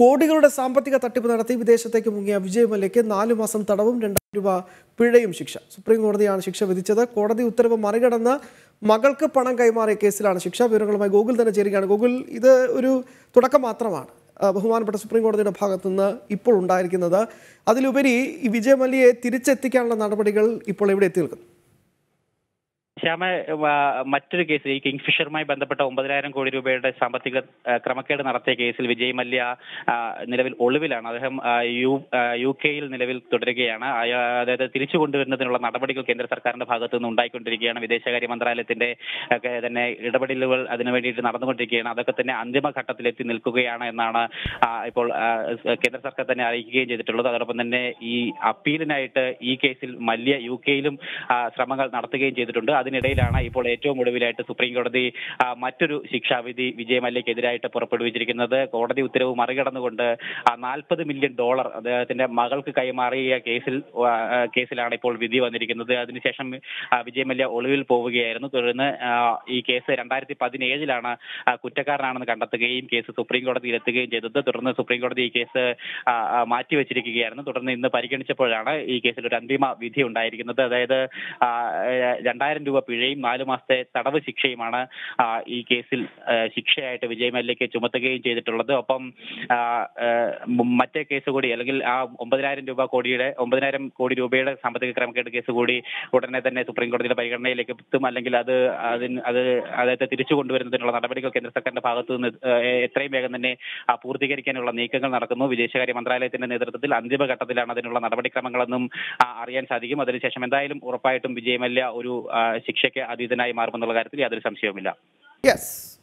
കോടികളുടെ സാമ്പത്തിക തട്ടിപ്പ് നടത്തി വിദേശത്തേക്ക് മുങ്ങിയ വിജയ് മല്യയ്ക്ക് 4 മാസം തടവും 2000 രൂപ പിഴയും ശിക്ഷ. സുപ്രീം കോടതിയാണ് ശിക്ഷ വിധിച്ചത്. കോടതി ഉത്തരവ് മറികടന്ന് മകൾക്ക് പണം കൈമാറിയ കേസിലാണ് ശിക്ഷ. വിവരങ്ങളുമായി ഗൂഗിൾ തന്നെ ചേരുകയാണ്. ഗൂഗിൾ, ഇത് ഒരു തുടക്കം മാത്രമാണ് ബഹുമാനപ്പെട്ട സുപ്രീം കോടതിയുടെ ഭാഗത്തു നിന്ന് ഇപ്പോൾ ഉണ്ടായിരിക്കുന്നത്. അതിലുപരി ഈ വിജയ് മല്യയെ തിരിച്ചെത്തിക്കാനുള്ള നടപടികൾ ഇപ്പോൾ എവിടെ എത്തി നിൽക്കുന്നു? ശ്യാമ, മറ്റൊരു കേസിൽ, ഈ കിങ്ഫിഷറുമായി ബന്ധപ്പെട്ട 9,000 കോടി രൂപയുടെ സാമ്പത്തിക ക്രമക്കേട് നടത്തിയ കേസിൽ വിജയ് മല്യ നിലവിൽ ഒളിവിലാണ്. അദ്ദേഹം യുകെയിൽ നിലവിൽ തുടരുകയാണ്. അതായത് തിരിച്ചു കൊണ്ടുവരുന്നതിനുള്ള നടപടികൾ കേന്ദ്ര സർക്കാരിന്റെ ഭാഗത്തു നിന്ന് ഉണ്ടായിക്കൊണ്ടിരിക്കുകയാണ്. വിദേശകാര്യ മന്ത്രാലയത്തിന്റെ തന്നെ ഇടപെടലുകൾ അതിനു വേണ്ടിയിട്ട് നടന്നുകൊണ്ടിരിക്കുകയാണ്. അതൊക്കെ തന്നെ അന്തിമഘട്ടത്തിലെത്തി നിൽക്കുകയാണ് എന്നാണ് ഇപ്പോൾ കേന്ദ്ര സർക്കാർ തന്നെ അറിയിക്കുകയും ചെയ്തിട്ടുള്ളത്. അതോടൊപ്പം തന്നെ ഈ അപ്പീലിനായിട്ട് ഈ കേസിൽ മല്യ യുകെയിലും ശ്രമങ്ങൾ നടത്തുകയും ചെയ്തിട്ടുണ്ട്. അതിനിടയിലാണ് ഇപ്പോൾ ഏറ്റവും ഒടുവിലായിട്ട് സുപ്രീം കോടതി മറ്റൊരു ശിക്ഷാവിധി വിജയ് മല്യക്കെതിരായിട്ട് പുറപ്പെടുവിച്ചിരിക്കുന്നത്. കോടതി ഉത്തരവ് മറികടന്നുകൊണ്ട് $40 മില്യൺ അദ്ദേഹത്തിന്റെ മകൾക്ക് കൈമാറിയ കേസിലാണ് ഇപ്പോൾ വിധി വന്നിരിക്കുന്നത്. അതിനുശേഷം വിജയ് മല്യ ഒളിവിൽ പോവുകയായിരുന്നു. തുടർന്ന് ഈ കേസ് 2017-ലാണ് കുറ്റക്കാരനാണെന്ന് കണ്ടെത്തുകയും കേസ് സുപ്രീം കോടതിയിൽ എത്തുകയും ചെയ്തത്. തുടർന്ന് സുപ്രീം കോടതി ഈ കേസ് മാറ്റിവെച്ചിരിക്കുകയായിരുന്നു. തുടർന്ന് ഇന്ന് പരിഗണിച്ചപ്പോഴാണ് ഈ കേസിൽ ഒരു അന്തിമ വിധി ഉണ്ടായിരിക്കുന്നത്. അതായത് 2,000 രൂപ പിഴയും 4 മാസത്തെ തടവ് ശിക്ഷയുമാണ് ഈ കേസിൽ ശിക്ഷയായിട്ട് വിജയ് മല്യയ്ക്ക് ചുമത്തുകയും ചെയ്തിട്ടുള്ളത്. ഒപ്പം മറ്റേ കേസ് കൂടി, അല്ലെങ്കിൽ ആ 9,000 കോടി രൂപയുടെ സാമ്പത്തിക ക്രമക്കേട് കേസ് കൂടി ഉടനെ തന്നെ സുപ്രീം കോടതിയുടെ പരിഗണനയിലേക്ക് എത്തും. അല്ലെങ്കിൽ അതായത് തിരിച്ചു കൊണ്ടുവരുന്നതിനുള്ള നടപടികൾ കേന്ദ്ര സർക്കാരിന്റെ ഭാഗത്തു നിന്ന് എത്രയും വേഗം തന്നെ പൂർത്തീകരിക്കാനുള്ള നീക്കങ്ങൾ നടക്കുന്നു. വിദേശകാര്യ മന്ത്രാലയത്തിന്റെ നേതൃത്വത്തിൽ അന്തിമഘട്ടത്തിലാണ് അതിനുള്ള നടപടിക്രമങ്ങളെന്നും അറിയാൻ സാധിക്കും. അതിനുശേഷം എന്തായാലും ഉറപ്പായിട്ടും വിജയ് മല്യ ഒരു ശിക്ഷയ്ക്ക് അതീതനായി മാറുമെന്നുള്ള കാര്യത്തിൽ യാതൊരു സംശയവുമില്ല.